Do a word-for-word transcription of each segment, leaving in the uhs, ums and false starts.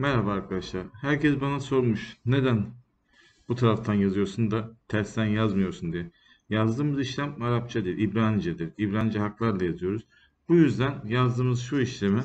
Merhaba arkadaşlar. Herkes bana sormuş. Neden bu taraftan yazıyorsun da tersten yazmıyorsun diye. Yazdığımız işlem Arapça değil, İbranice'dir. İbranice haklarla yazıyoruz. Bu yüzden yazdığımız şu işlemi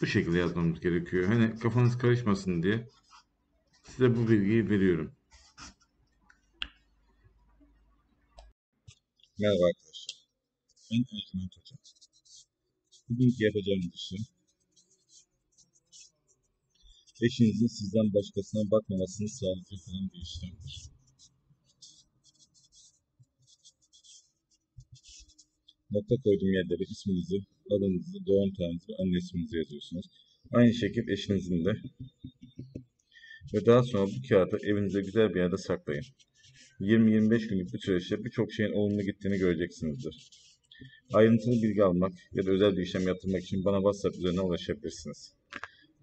bu şekilde yazmamız gerekiyor. Hani kafanız karışmasın diye size bu bilgiyi veriyorum. Merhaba arkadaşlar. Ben Ercüment Hoca. Bugünkü yapacağımız işlem eşinizin sizden başkasına bakmamasını sağlayacak olan bir işlemdir. Nokta koyduğum yerlere isminizi, adınızı, doğum tarihinizi, anne isminizi yazıyorsunuz. Aynı şekilde eşinizin de. Ve daha sonra bu kağıdı evinize güzel bir yerde saklayın. yirmi yirmi beş günlük bir süreçte birçok şeyin olumlu gittiğini göreceksinizdir. Ayrıntılı bilgi almak ya da özel bir işlem yaptırmak için bana WhatsApp üzerinden ulaşabilirsiniz.